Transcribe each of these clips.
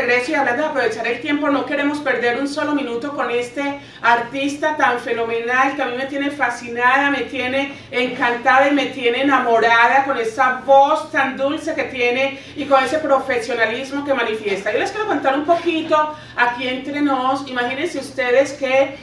regreso y hablando de aprovechar el tiempo, no queremos perder un solo minuto con este artista tan fenomenal que a mí me tiene fascinada, me tiene encantada y me tiene enamorada con esa voz tan dulce que tiene y con ese profesionalismo que manifiesta. Yo les quiero contar un poquito aquí entre nos. Imagínense ustedes que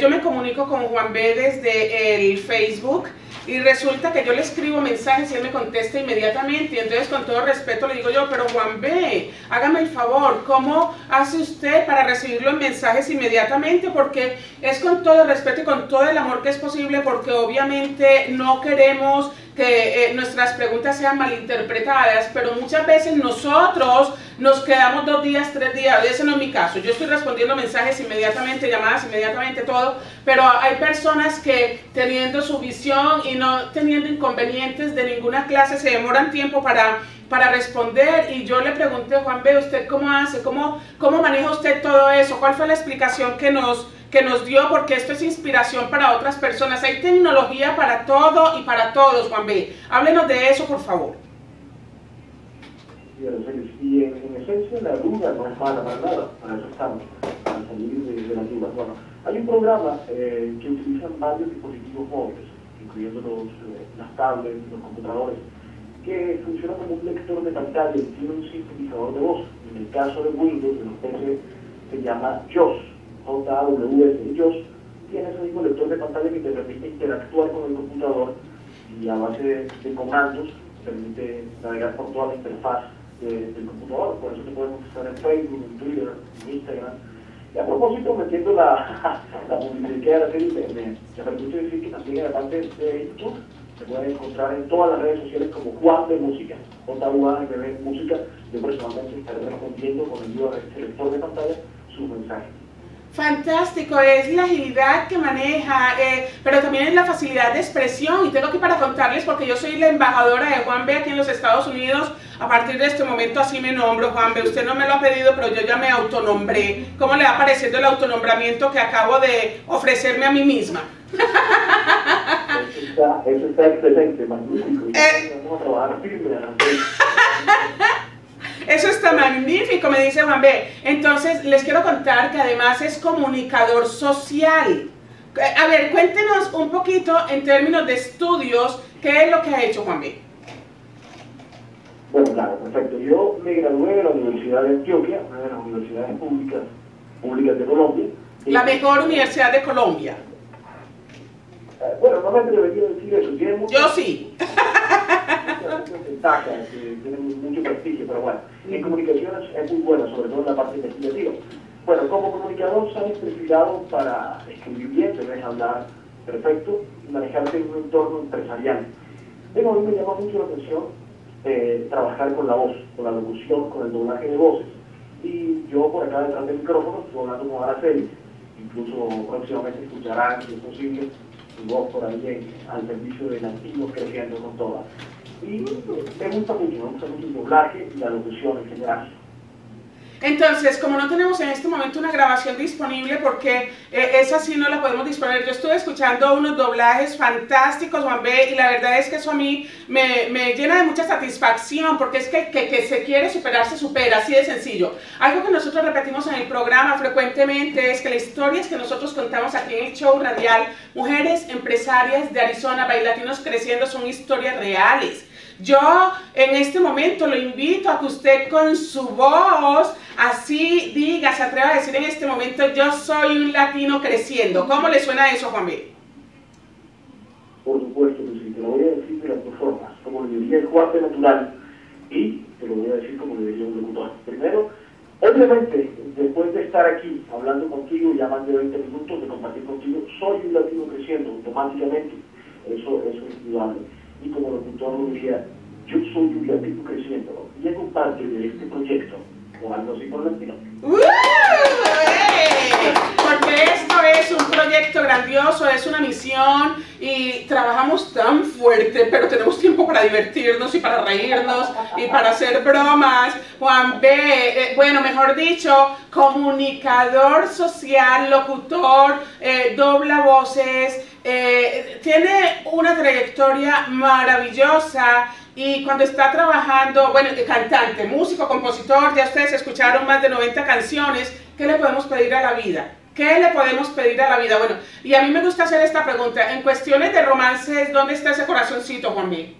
yo me comunico con Juan B desde el Facebook. Y resulta que yo le escribo mensajes y él me contesta inmediatamente. Y entonces, con todo respeto, le digo yo, pero Juan B, hágame el favor, ¿cómo hace usted para recibir los mensajes inmediatamente? Porque es con todo el respeto y con todo el amor que es posible, porque obviamente no queremos que nuestras preguntas sean malinterpretadas, pero muchas veces nosotros nos quedamos 2 días, 3 días, ese no es mi caso, yo estoy respondiendo mensajes inmediatamente, llamadas inmediatamente, todo, pero hay personas que teniendo su visión y no teniendo inconvenientes de ninguna clase se demoran tiempo para responder, y yo le pregunté, Juan B, ¿usted cómo hace? ¿Cómo maneja usted todo eso? ¿Cuál fue la explicación que nos dio? Porque esto es inspiración para otras personas. Hay tecnología para todo y para todos, Juan B. Háblenos de eso, por favor. Y en esencia la duda no es mala para nada, para eso estamos, para salir de las dudas. Bueno, hay un programa que utilizan varios dispositivos móviles, incluyendo las tablets, los computadores, que funciona como un lector de pantalla y tiene un sintetizador de voz. En el caso de Windows, de los PC, se llama JAWS. JAWS tiene ese mismo lector de pantalla que te permite interactuar con el computador y a base de comandos permite navegar por toda la interfaz del computador. Por eso te podemos usar en Facebook, en Twitter, en Instagram. Y a propósito, metiendo la publicidad que me permite decir que también en la parte de YouTube se pueden encontrar en todas las redes sociales como Juan de Música, JAWS Música. Yo personalmente estaré respondiendo con el ayuda de este lector de pantalla sus mensajes. Fantástico, es la agilidad que maneja, pero también es la facilidad de expresión, y tengo que para contarles, porque yo soy la embajadora de Juan B aquí en los Estados Unidos. A partir de este momento así me nombro, Juan B, usted no me lo ha pedido, pero yo ya me autonombré. ¿Cómo le va pareciendo el autonombramiento que acabo de ofrecerme a mí misma? Eso está excelente, magnífico. Vamos a trabajar firme. Eso está magnífico, me dice Juan B. Entonces, les quiero contar que además es comunicador social. A ver, cuéntenos un poquito en términos de estudios, ¿qué es lo que ha hecho Juan B? Bueno, claro, perfecto. Yo me gradué de la Universidad de Antioquia, una de las universidades públicas de Colombia. La mejor universidad de Colombia. Bueno, no me atrevería a decir eso. Yo sí. Ventajas, tiene mucho prestigio, pero bueno, en comunicaciones es muy buena, sobre todo en la parte investigativa. Bueno, como comunicador se han perfilado para escribir bien, debes hablar perfecto y manejarte en un entorno empresarial. Pero a mí me llama mucho la atención trabajar con la voz, con la locución, con el doblaje de voces. Y yo por acá detrás del micrófono estoy hablando con Aracelys, incluso próximamente escucharán, si es posible, su voz por ahí al servicio de Latinos Creciendo con Todas. Y me gusta mucho el doblaje y la locución en general. Entonces, como no tenemos en este momento una grabación disponible, porque esa sí no la podemos disponer, yo estuve escuchando unos doblajes fantásticos, Juan B, y la verdad es que eso a mí me llena de mucha satisfacción, porque es que se quiere superar, se supera, así de sencillo. Algo que nosotros repetimos en el programa frecuentemente es que las historias que nosotros contamos aquí en el show radial Mujeres Empresarias de Arizona by Latinos Creciendo son historias reales. Yo en este momento lo invito a que usted con su voz así diga, se atreva a decir en este momento, yo soy un latino creciendo. ¿Cómo le suena eso, Juan B? Por supuesto, pues sí, te lo voy a decir de las dos formas, como le diría el cuarto natural, y te lo voy a decir como le diría un locutor. Primero, obviamente, después de estar aquí hablando contigo ya más de 20 minutos de compartir contigo, soy un latino creciendo automáticamente. Eso es indudable. Y como locutor lo diría, yo soy un latino creciendo y es un parte de este proyecto, o algo así por el estilo. Porque esto es un proyecto grandioso, es una misión y trabajamos tan fuerte, pero tenemos tiempo tiempo para divertirnos y para reírnos y para hacer bromas. Juan B, bueno, mejor dicho, comunicador social, locutor, dobla voces, tiene una trayectoria maravillosa. Y cuando está trabajando, bueno, cantante, músico, compositor, ya ustedes escucharon más de 90 canciones. ¿Qué le podemos pedir a la vida? ¿Qué le podemos pedir a la vida? Bueno, y a mí me gusta hacer esta pregunta. En cuestiones de romances, ¿dónde está ese corazoncito, Juanmi?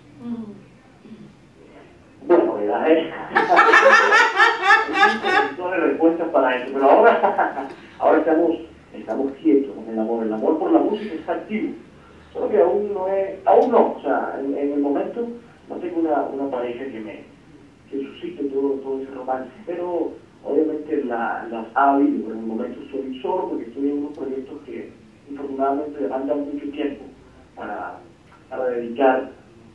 Bueno, mira, no hay respuesta para eso, pero ahora estamos quietos con el amor. El amor por la música está activo. Solo que aún no, o sea, en el momento no tengo una pareja que suscite todo ese romance, pero obviamente las ha habido. Por el momento estoy solo porque estoy en unos proyectos que infortunadamente demandan mucho tiempo para dedicar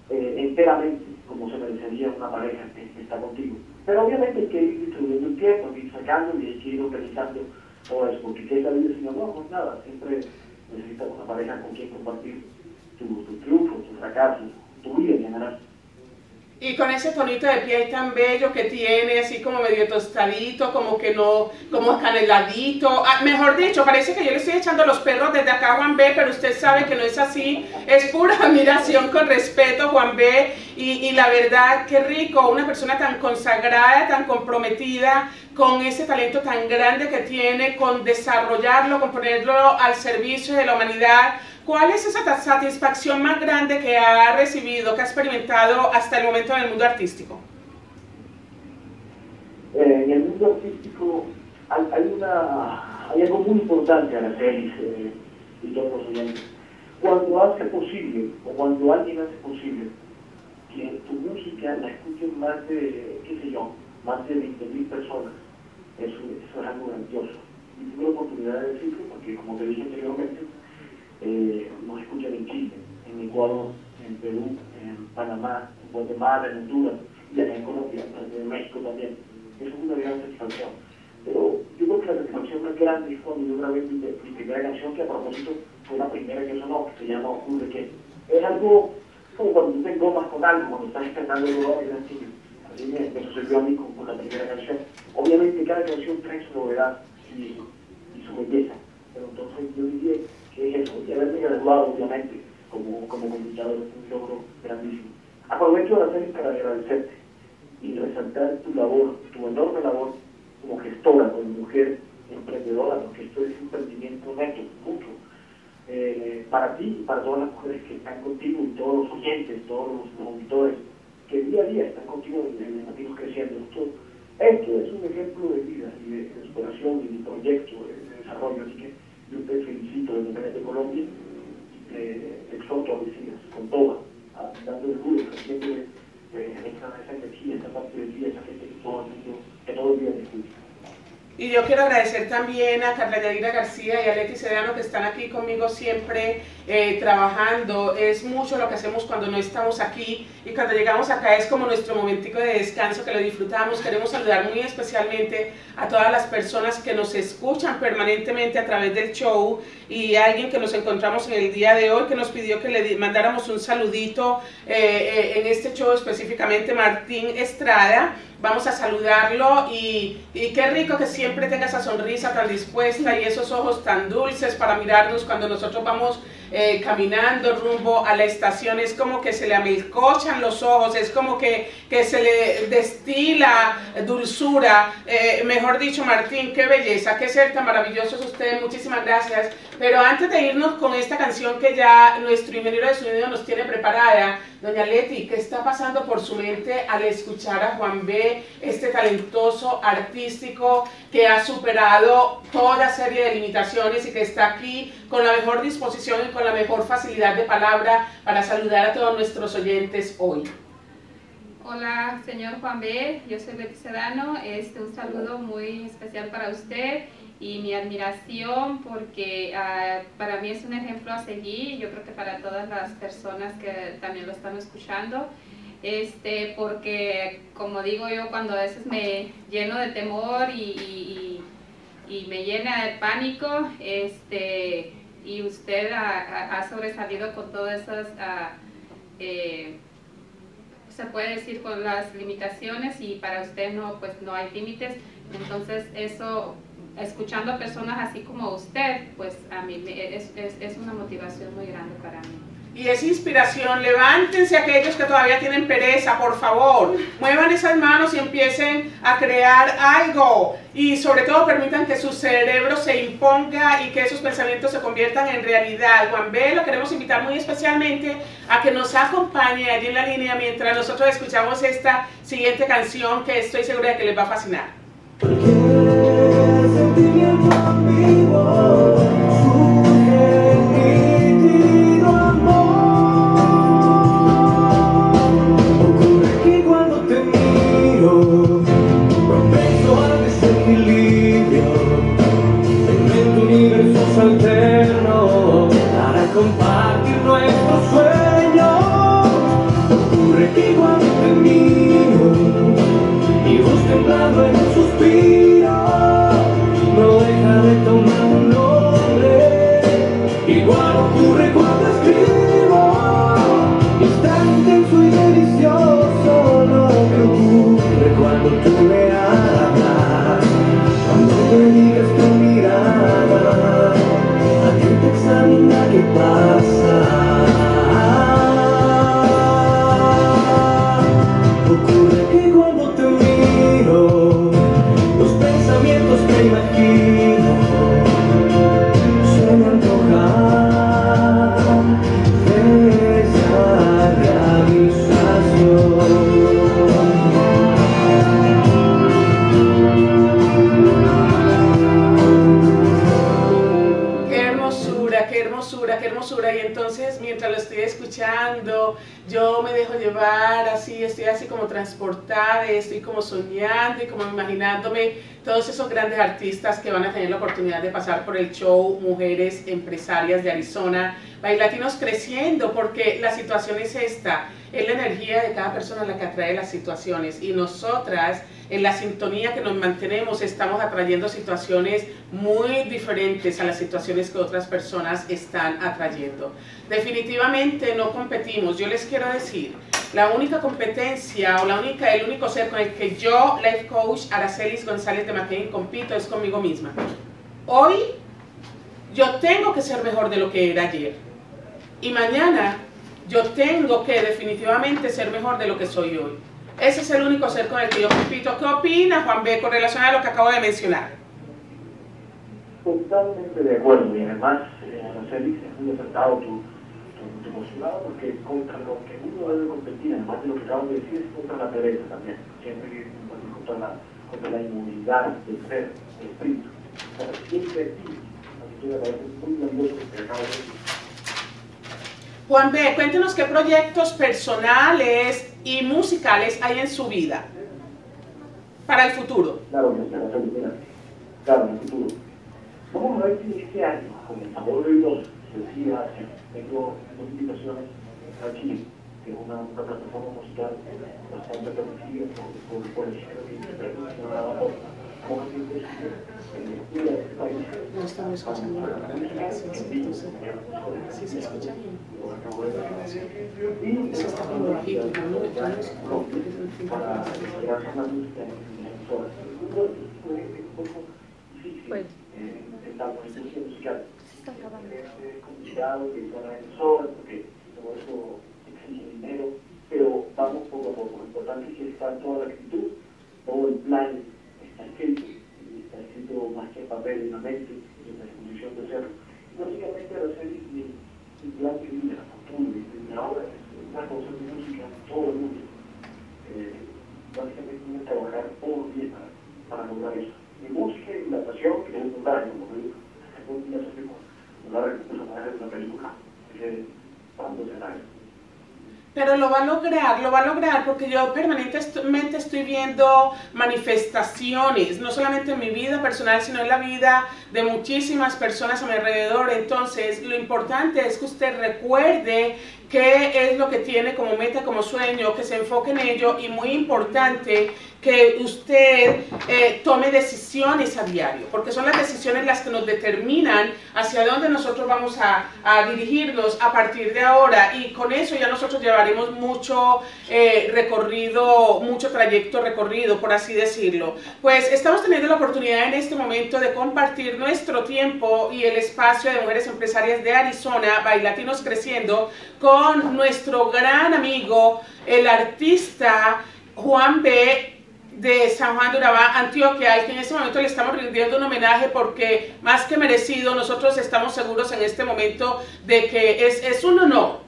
enteramente, como se merecería una pareja que está contigo. Pero obviamente hay que ir distribuyendo el tiempo, hay que ir sacando y hay que ir organizando todo eso, porque ¿qué es la vida sin amor? Pues nada, siempre necesitas una pareja con quien compartir tus triunfos, tus fracasos, tu vida en general. Y con ese tonito de piel tan bello que tiene, así como medio tostadito, como que no, como caneladito. Ah, mejor dicho, parece que yo le estoy echando los perros desde acá a Juan B, pero usted sabe que no es así. Es pura admiración con respeto, Juan B. Y la verdad, qué rico, una persona tan consagrada, tan comprometida, con ese talento tan grande que tiene, con desarrollarlo, con ponerlo al servicio de la humanidad. ¿Cuál es esa satisfacción más grande que ha recibido, que ha experimentado hasta el momento en el mundo artístico? En el mundo artístico hay algo muy importante, Aracelys y todos los oyentes. Cuando hace posible, o cuando alguien hace posible, que tu música la escuchen más de, qué sé yo, más de 20.000 personas, eso es algo grandioso. Y tuve la oportunidad de decirlo porque, como te dije anteriormente, nos escuchan en Chile, en Ecuador, en Perú, en Panamá, en Guatemala, en Honduras, y acá en Colombia, en México también. Eso es una gran satisfacción. Pero yo creo que la satisfacción más grande es cuando yo grabé mi primera canción, que a propósito fue la primera que sonó, que se llama Un Reque. Es algo como cuando tú te engomas con algo, cuando estás esperando el lugar, y así. Así me sucedió a mí con la primera canción. Obviamente cada canción trae su novedad y su belleza. Pero entonces yo diría que es eso, y haberme graduado obviamente como comunicador es un logro grandísimo. Aprovecho de hacer para agradecerte y resaltar tu labor, tu enorme labor como gestora, como mujer emprendedora, porque esto es un emprendimiento neto, mucho, para ti y para todas las mujeres que están contigo y todos los oyentes, todos los auditores que día a día están contigo en Latinos Creciendo. Esto es un ejemplo de vida y de superación y de proyecto, de desarrollo, así que yo te felicito de Mujeres de Colombia, te exhorto a decir con todas, dando el luz, siempre esa energía, esa parte de ti, esa gente que todo el día te escucha. Y yo quiero agradecer también a Carla Yadira García y a Leti Sedano que están aquí conmigo siempre trabajando. Es mucho lo que hacemos cuando no estamos aquí y cuando llegamos acá es como nuestro momentico de descanso que lo disfrutamos. Queremos saludar muy especialmente a todas las personas que nos escuchan permanentemente a través del show y a alguien que nos encontramos en el día de hoy que nos pidió que le mandáramos un saludito en este show específicamente, Martín Estrada. Vamos a saludarlo y qué rico que siempre tenga esa sonrisa tan dispuesta y esos ojos tan dulces para mirarnos cuando nosotros vamos caminando rumbo a la estación. Es como que se le amilcochan los ojos, es como que se le destila dulzura. Mejor dicho, Martín, qué belleza, qué ser tan maravilloso es usted. Muchísimas gracias. Pero antes de irnos con esta canción que ya nuestro ingeniero de sonido nos tiene preparada, doña Leti, ¿qué está pasando por su mente al escuchar a Juan B, este talentoso artístico que ha superado toda serie de limitaciones y que está aquí con la mejor disposición y con la mejor facilidad de palabra para saludar a todos nuestros oyentes hoy? Hola, señor Juan B, yo soy Leti Sedano, un saludo muy especial para usted y mi admiración porque para mí es un ejemplo a seguir. Yo creo que para todas las personas que también lo están escuchando, porque como digo yo, cuando a veces me lleno de temor y me llena de pánico, y usted ha sobresalido con todas esas se puede decir, con las limitaciones, y para usted no, pues no hay límites. Entonces eso, escuchando a personas así como usted, pues a mí es una motivación muy grande para mí. Y es inspiración. Levántense aquellos que todavía tienen pereza, por favor. Muevan esas manos y empiecen a crear algo. Y sobre todo permitan que su cerebro se imponga y que esos pensamientos se conviertan en realidad. Juan B. lo queremos invitar muy especialmente a que nos acompañe allí en la línea mientras nosotros escuchamos esta siguiente canción que estoy segura de que les va a fascinar. Yo me dejo llevar, así estoy así como transportada, estoy como soñando y como imaginándome todos esos grandes artistas que van a tener la oportunidad de pasar por el show Mujeres Empresarias de Arizona. Latinos Creciendo, porque la situación es esta, es la energía de cada persona la que atrae las situaciones, y nosotras en la sintonía que nos mantenemos estamos atrayendo situaciones muy diferentes a las situaciones que otras personas están atrayendo. Definitivamente no competimos. Yo les quiero decir, la única competencia o el único ser con el que yo, Life Coach Aracelys González de McCaine, compito es conmigo misma. Hoy yo tengo que ser mejor de lo que era ayer, y mañana yo tengo que definitivamente ser mejor de lo que soy hoy. Ese es el único ser con el que yo compito. ¿Qué opina, Juan B., con relación a lo que acabo de mencionar? Totalmente de acuerdo, y además, Aracelys, es muy acertado tu postulado, porque contra lo que uno debe competir, además de lo que acabo de decir, es contra la pereza también, siempre contra la inmunidad del ser, del espíritu. O sea, siempre aquí, así que me parece muy valioso lo que acabo de decir. Juan B., cuéntenos qué proyectos personales y musicales hay en su vida para el futuro. Claro, en el futuro. Vamos a ver si este año, con el sabor de Dios, decía, tengo dos invitaciones a Chile, que es una plataforma musical bastante reconocida por el género que no estamos escuchando. Sí, se escucha. Eso está como bajito. Pero vamos poco a poco. Lo importante es que está toda la actitud, todo el plan está escrito más que en papel, en la mente, en la condición de ser. Básicamente, Aracelys, mi plan de vida, la cultura, mi obra, es una cosa de música en todo el mundo. Básicamente, voy a trabajar todo el día para lograr eso. Mi música y la pasión, que es un barrio, como digo, hace un día se firmó, un barrio que se aparece en la peluca, que es cuando se da. Pero lo va a lograr, porque yo permanentemente estoy viendo manifestaciones, no solamente en mi vida personal, sino en la vida de muchísimas personas a mi alrededor. Entonces, lo importante es que usted recuerde qué es lo que tiene como meta, como sueño, que se enfoque en ello, y muy importante que usted tome decisiones a diario, porque son las decisiones las que nos determinan hacia dónde nosotros vamos a dirigirnos a partir de ahora, y con eso ya nosotros llevaremos mucho recorrido, mucho trayecto recorrido, por así decirlo. Pues estamos teniendo la oportunidad en este momento de compartir nuestro tiempo y el espacio de Mujeres Empresarias de Arizona, by Latinos Creciendo, con nuestro gran amigo, el artista Juan B., de San Juan de Urabá, Antioquia, al que en este momento le estamos rindiendo un homenaje porque más que merecido. Nosotros estamos seguros en este momento de que es un honor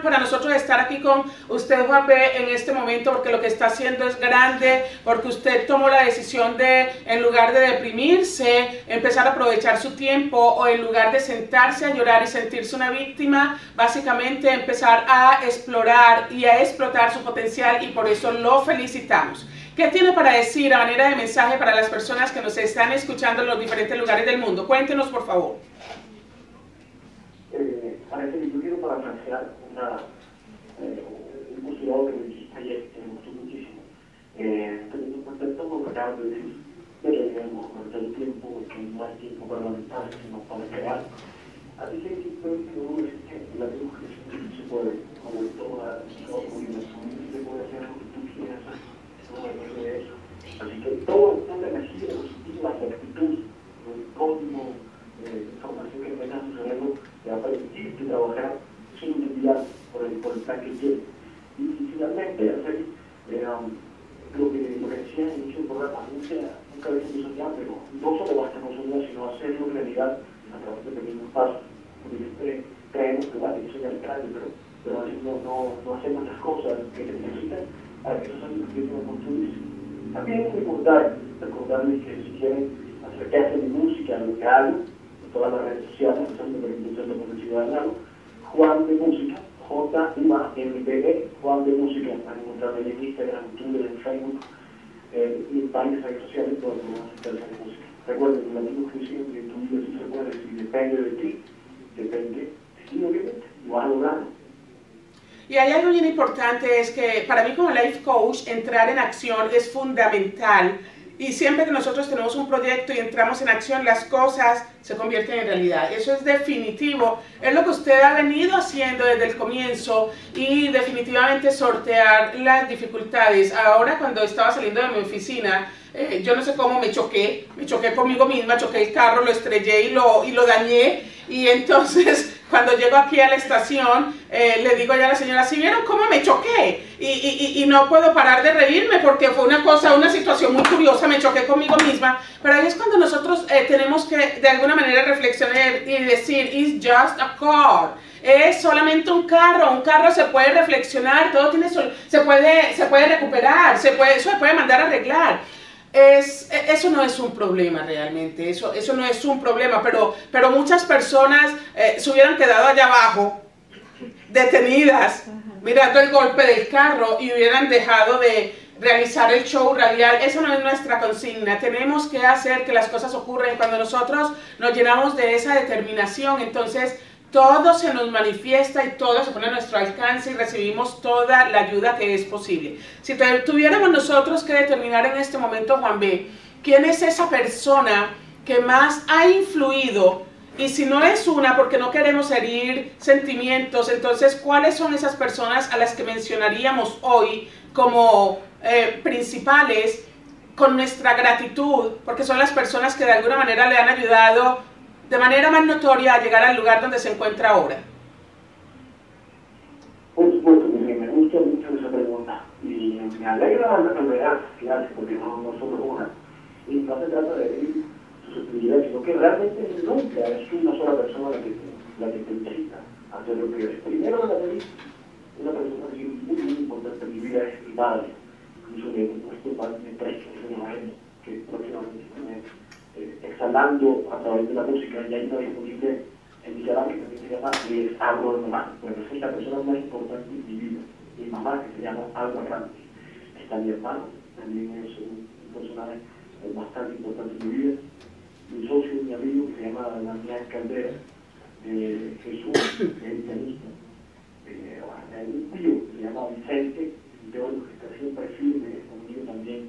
para nosotros estar aquí con usted, Juan B., en este momento, porque lo que está haciendo es grande, porque usted tomó la decisión de, en lugar de deprimirse, empezar a aprovechar su tiempo, o en lugar de sentarse a llorar y sentirse una víctima, básicamente empezar a explorar y a explotar su potencial, y por eso lo felicitamos. ¿Qué tiene para decir a manera de mensaje para las personas que nos están escuchando en los diferentes lugares del mundo? Cuéntenos, por favor. Yo quiero para plantear un postulado que me dijiste ayer, que me gustó muchísimo. Teniendo en cuenta todo lo que acabas de decir, que debemos perder el tiempo, que no hay tiempo para lamentar, sino para crear. Así que aquí puede que uno dice que la luz se puede, como en toda la comunidad, se puede hacer lo que tú quieras hacer. Así que todo está en la energía positiva, la actitud, el código, la información que tengas en tu cerebro te va a permitir trabajar sin utilidad por el plan que tienes. Y finalmente, hacer lo que decía en el inicio del programa, nunca había sido soñado, pero no solo basta con soñar, sino hacerlo en realidad a través de pequeños pasos. Porque siempre creemos que vale, que soñar grande, pero no hacemos las cosas que se necesitan. Para que no se conviertan en construirse. También recordarles que si quieren acercarse a mi música, a lo que hago, en todas las redes sociales, empezando por Industrial de Publicidad del Lago, Juan de Música, JAMBE, Juan de Música, van a encontrarme en Instagram, Twitter, en Facebook, y en varias redes sociales, todas las instalaciones de música. Recuerden, la misma exclusión que tú vives, si recuerdas, si depende de ti, depende de ti, obviamente, lo vas a lograr. Y hay algo bien importante, es que para mí como Life Coach entrar en acción es fundamental, y siempre que nosotros tenemos un proyecto y entramos en acción, las cosas se convierten en realidad. Eso es definitivo, es lo que usted ha venido haciendo desde el comienzo, y definitivamente sortear las dificultades. Ahora cuando estaba saliendo de mi oficina, yo no sé cómo me choqué conmigo misma, choqué el carro, lo estrellé y lo dañé, y entonces cuando llego aquí a la estación, le digo ya a la señora, ¿sí vieron cómo me choqué? Y no puedo parar de reírme porque fue una situación muy curiosa, me choqué conmigo misma. Pero ahí es cuando nosotros tenemos que de alguna manera reflexionar y decir, it's just a car. Es solamente un carro se puede reflexionar, todo tiene se puede recuperar, se puede mandar a arreglar. Eso no es un problema realmente, eso no es un problema, pero muchas personas se hubieran quedado allá abajo, detenidas, mirando el golpe del carro, y hubieran dejado de realizar el show radial. Esa no es nuestra consigna. Tenemos que hacer que las cosas ocurran. Cuando nosotros nos llenamos de esa determinación, entonces todo se nos manifiesta y todo se pone a nuestro alcance, y recibimos toda la ayuda que es posible. Si tuviéramos nosotros que determinar en este momento, Juan B., ¿quién es esa persona que más ha influido? Y si no es una, porque no queremos herir sentimientos, entonces, ¿cuáles son esas personas a las que mencionaríamos hoy como principales con nuestra gratitud? Porque son las personas que de alguna manera le han ayudado de manera más notoria a llegar al lugar donde se encuentra ahora. Por supuesto, me gusta mucho esa pregunta, y me alegra la realidad que hace, porque no solo una, y no se trata de vivir susceptibilidad, sino que realmente nunca es una sola persona la que te invita a hacer lo que es. Primero, la feliz, una persona que es muy importante en mi vida es mi madre, incluso que me parece que es una gente que próximamente me exhalando a través de la música, ya está disponible en mi canal que también se llama y es Agua de Mamá. Bueno, es la persona más importante en mi vida, mi mamá, que se llama Agua Cante. Está mi hermano, también es un personaje bastante importante en mi vida. Mi socio, mi amigo, que se llama Daniel Caldera, Jesús, que es pianista. hasta hay un tío que se llama Vicente, un teólogo que está siempre firme conmigo también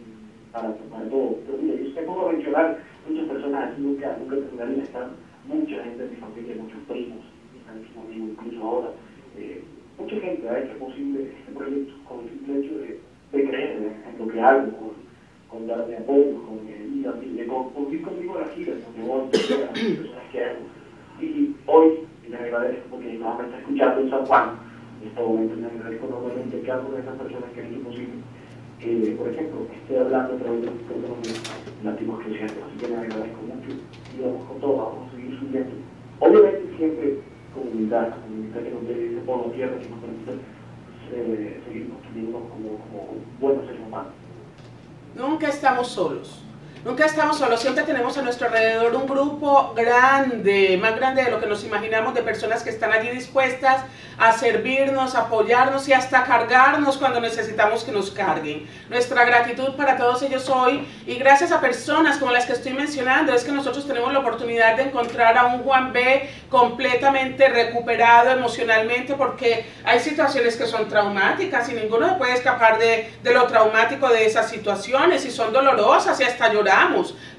para tomarlo. Pero mira, yo sé cómo mencionar muchas personas aquí, nunca terminaría, están mucha gente de mi familia, muchos primos, están aquí conmigo incluso ahora. Mucha gente ha hecho posible este proyecto con el simple hecho de creer en lo que hago, con darme apoyo, con mi vida, de cumplir conmigo las giras, donde voy, a las personas que hago. Y hoy les agradezco porque nos está escuchando en San Juan, en este momento les agradezco normalmente cada una de esas personas que han hecho posible. Por ejemplo, estoy hablando a través de los programas Latinos Creciendo, así que les agradezco mucho y vamos con todo, vamos a seguir subiendo. Obviamente siempre comunidad que nos dé ese polvo tierra que nos permite seguir construyendo como buenos seres humanos. Nunca estamos solos. Nunca estamos solos, siempre tenemos a nuestro alrededor un grupo grande, más grande de lo que nos imaginamos, de personas que están allí dispuestas a servirnos, a apoyarnos y hasta cargarnos cuando necesitamos que nos carguen. Nuestra gratitud para todos ellos hoy, y gracias a personas como las que estoy mencionando, es que nosotros tenemos la oportunidad de encontrar a un Juan B completamente recuperado emocionalmente, porque hay situaciones que son traumáticas y ninguno se puede escapar de lo traumático de esas situaciones, y son dolorosas y hasta llorar.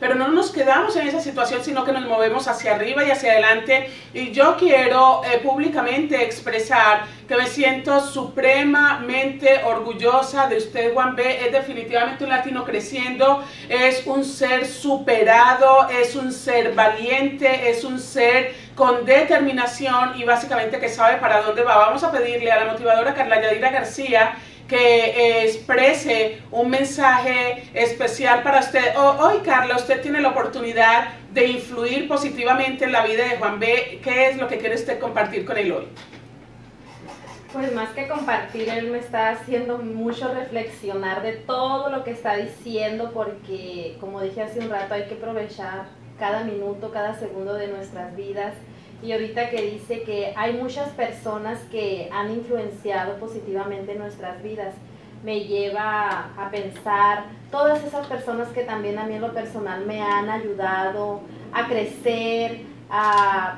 Pero no nos quedamos en esa situación, sino que nos movemos hacia arriba y hacia adelante. Y yo quiero públicamente expresar que me siento supremamente orgullosa de usted, Juan B. Es definitivamente un latino creciendo, es un ser superado, es un ser valiente, es un ser con determinación y básicamente que sabe para dónde va. Vamos a pedirle a la motivadora Carla Yadira García que exprese un mensaje especial para usted. Hoy, Carla, usted tiene la oportunidad de influir positivamente en la vida de Juan B. ¿Qué es lo que quiere usted compartir con él hoy? Pues más que compartir, él me está haciendo mucho reflexionar de todo lo que está diciendo, porque como dije hace un rato, hay que aprovechar cada minuto, cada segundo de nuestras vidas. Y ahorita que dice que hay muchas personas que han influenciado positivamente nuestras vidas, me lleva a pensar todas esas personas que también a mí en lo personal me han ayudado a crecer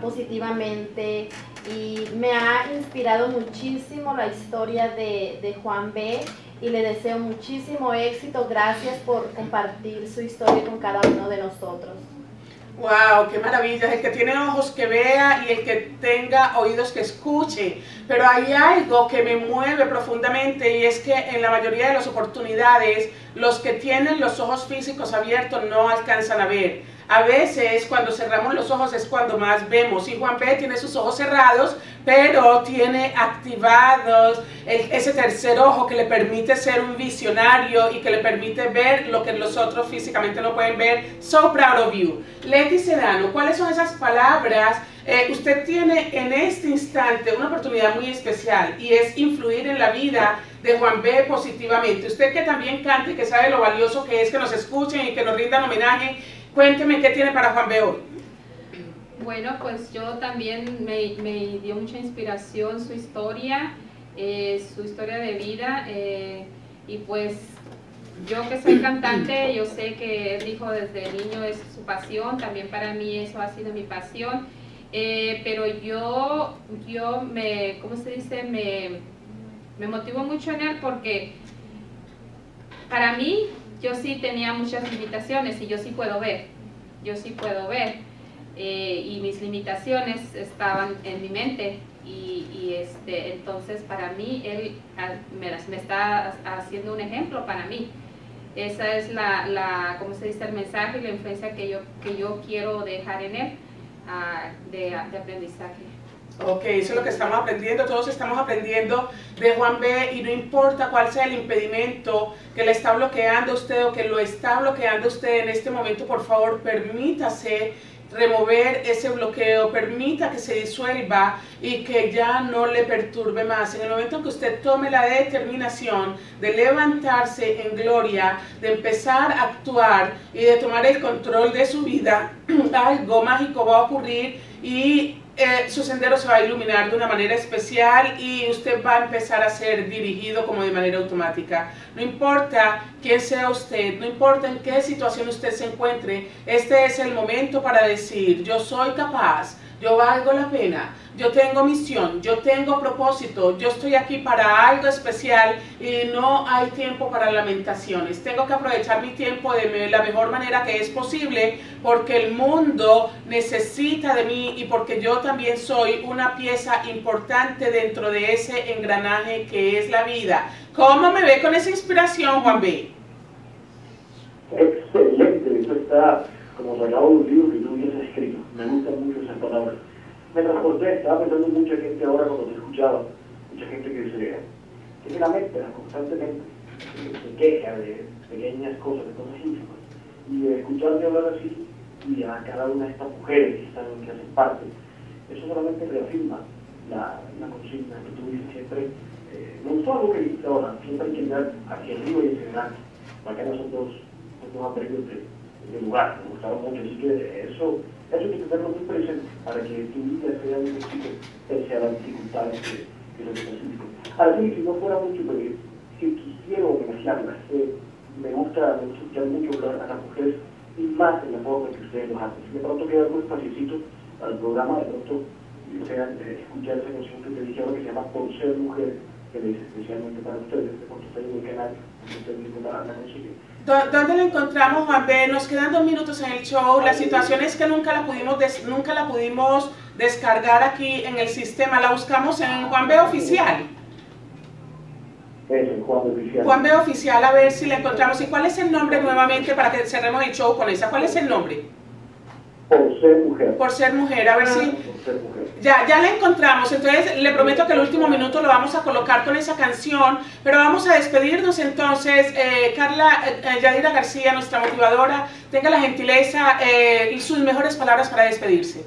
positivamente, y me ha inspirado muchísimo la historia de Juan B. y le deseo muchísimo éxito. Gracias por compartir su historia con cada uno de nosotros. ¡Wow! ¡Qué maravilla! El que tiene ojos que vea y el que tenga oídos que escuche. Pero hay algo que me mueve profundamente, y es que en la mayoría de las oportunidades los que tienen los ojos físicos abiertos no alcanzan a ver. A veces cuando cerramos los ojos es cuando más vemos, y Juan B tiene sus ojos cerrados, pero tiene activados ese tercer ojo que le permite ser un visionario y que le permite ver lo que los otros físicamente no pueden ver. So proud of you. Leti Sedano, ¿cuáles son esas palabras? Usted tiene en este instante una oportunidad muy especial, y es influir en la vida de Juan B positivamente. Usted que también canta y que sabe lo valioso que es que nos escuchen y que nos rindan homenaje, cuénteme qué tiene para Juan B hoy. Bueno, pues yo también me dio mucha inspiración su historia de vida, y pues yo que soy cantante, yo sé que él dijo desde niño es su pasión, también para mí eso ha sido mi pasión, pero yo ¿cómo se dice? Me motivó mucho en él, porque para mí, yo sí tenía muchas limitaciones, y yo sí puedo ver, y mis limitaciones estaban en mi mente, y entonces para mí él me está haciendo un ejemplo para mí. Esa es ¿cómo se dice? El mensaje y la influencia que yo quiero dejar en él, de aprendizaje. Ok, eso es lo que estamos aprendiendo, todos estamos aprendiendo de Juan B, y no importa cuál sea el impedimento que le está bloqueando a usted o que lo está bloqueando a usted en este momento, por favor, permítase remover ese bloqueo, permita que se disuelva y que ya no le perturbe más. En el momento en que usted tome la determinación de levantarse en gloria, de empezar a actuar y de tomar el control de su vida, algo mágico va a ocurrir, y su sendero se va a iluminar de una manera especial, y usted va a empezar a ser dirigido como de manera automática. No importa quién sea usted, no importa en qué situación usted se encuentre, este es el momento para decir: yo soy capaz, yo valgo la pena, yo tengo misión, yo tengo propósito, yo estoy aquí para algo especial y no hay tiempo para lamentaciones. Tengo que aprovechar mi tiempo de la mejor manera que es posible porque el mundo necesita de mí y porque yo también soy una pieza importante dentro de ese engranaje que es la vida. ¿Cómo me ve con esa inspiración, Juan B? Excelente, eso está como sacado de un libro que tú hubieses escrito. Me gustan mucho esas palabras. Me transporté, estaba pensando en mucha gente ahora cuando te escuchaba, mucha gente que se tiene la mente constantemente, se queja de pequeñas cosas, de cosas íntimas, y de escucharte hablar así, y a cada una de estas mujeres que están, que hacen parte, eso solamente reafirma la consigna que tú dices siempre, no solo que dices ahora, siempre hay que mirar hacia arriba y hacia adelante, porque no son dos aprendidos de lugar, me gustaba mucho, así que eso hay que tenerlo muy presente para que tu vida sea un éxito pese a las dificultades que lo necesito. Así, si no fuera mucho, porque si quisiera homenajearlas, me gusta escuchar mucho hablar a las mujeres y más en la forma que ustedes lo hacen. Si de pronto queda algún espaciocito al programa, de pronto escuchar esa canción que te dije ahora que se llama Por Ser Mujer, que le hice especialmente para ustedes, de pronto está en el canal, ustedes mismos la consiguen. ¿Dónde la encontramos, Juan B? Nos quedan 2 minutos en el show. La situación es que nunca la pudimos descargar aquí en el sistema. La buscamos en Juan B Oficial. En Juan B Oficial. Juan B Oficial, a ver si la encontramos. ¿Y cuál es el nombre nuevamente para que cerremos el show con esa? ¿Cuál es el nombre? Por Ser Mujer. Por Ser Mujer, a ver si... Ya la encontramos, entonces le prometo que el último minuto lo vamos a colocar con esa canción, pero vamos a despedirnos entonces. Carla Yadira García, nuestra motivadora, tenga la gentileza y sus mejores palabras para despedirse.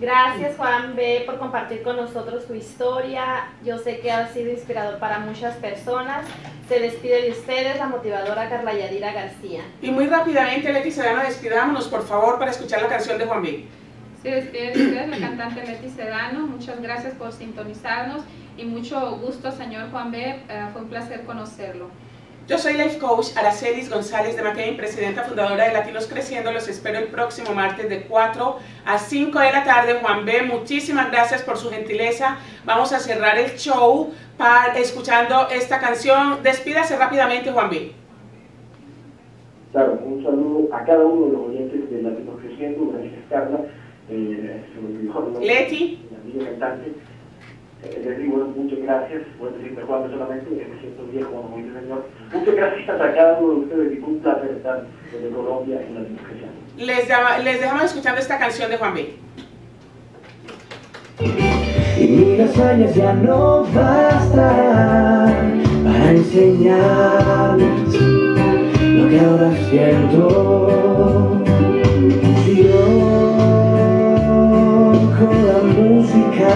Gracias, Juan B, por compartir con nosotros tu historia. Yo sé que ha sido inspirador para muchas personas. Se despide de ustedes la motivadora Carla Yadira García. Y muy rápidamente, Leti Sedano, despidámonos por favor para escuchar la canción de Juan B. Se despide de ustedes la cantante Leti Sedano, muchas gracias por sintonizarnos y mucho gusto, señor Juan B, fue un placer conocerlo. Yo soy Life Coach Aracelys González de McCaine, presidenta fundadora de Latinos Creciendo, los espero el próximo martes de 4 a 5 de la tarde. Juan B, muchísimas gracias por su gentileza, vamos a cerrar el show escuchando esta canción, despídase rápidamente, Juan B. Claro, un saludo a cada uno de los oyentes de Latinos Creciendo, gracias Carla. Leti, mi cantante, les digo muchas gracias, pueden decirme Juan solamente, me siento viejo como dice el señor. Muchas gracias a cada uno de ustedes y un placer estar desde Colombia en Latinos Creciendo. Les dejamos escuchando esta canción de Juan B. Y mis años ya no bastarán para enseñarles lo que ahora siento. Con la música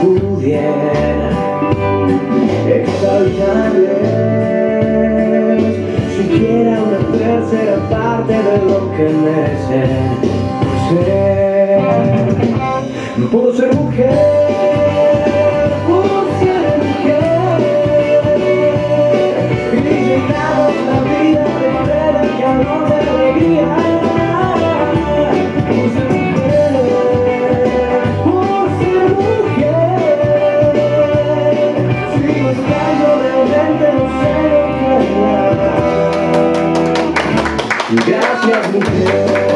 pudiera exaltarles siquiera una tercera parte de lo que merecen por ser mujer. Gracias, mujer.